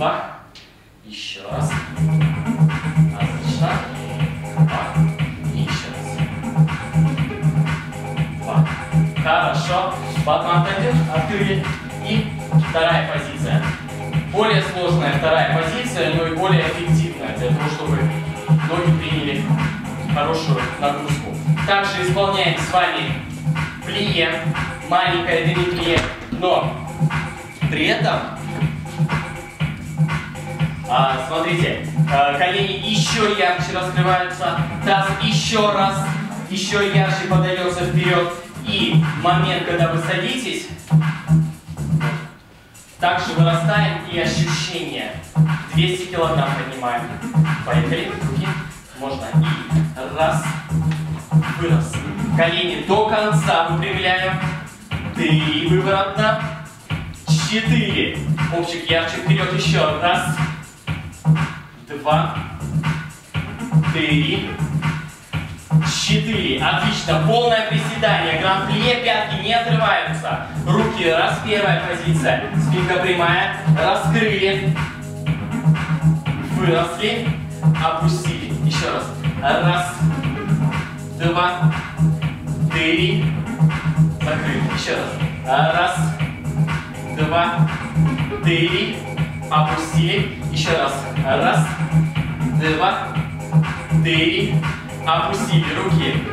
Бах. Еще раз. Отлично. Бах. Еще раз. Бах. Хорошо. Батман тендер. Открыли. И вторая позиция. Более сложная вторая позиция, но и более эффективная для того, чтобы ноги приняли хорошую нагрузку. Также исполняем с вами плие, маленькое деми-плие, но при этом, смотрите, колени еще ярче раскрываются, таз еще ярче подается вперед. И в момент, когда вы садитесь, также вырастаем и ощущение. 200 килограмм поднимаем. Поехали, руки. Можно. И раз. Вырос. Колени до конца выпрямляем. 3 выворотно. 4. Пупчик ярче вперед. Еще раз. 2. 3. 4. Отлично. Полное приседание. Гран-плие, пятки не отрываются. Руки. Раз. Первая позиция. Спинка прямая. Раскрыли. Выросли. Опустили. Еще раз. Раз. 2. 3. Закрыли. Еще раз. Раз. 2. 3. Опустили. Еще раз. Раз. 2. 3. Опустили руки.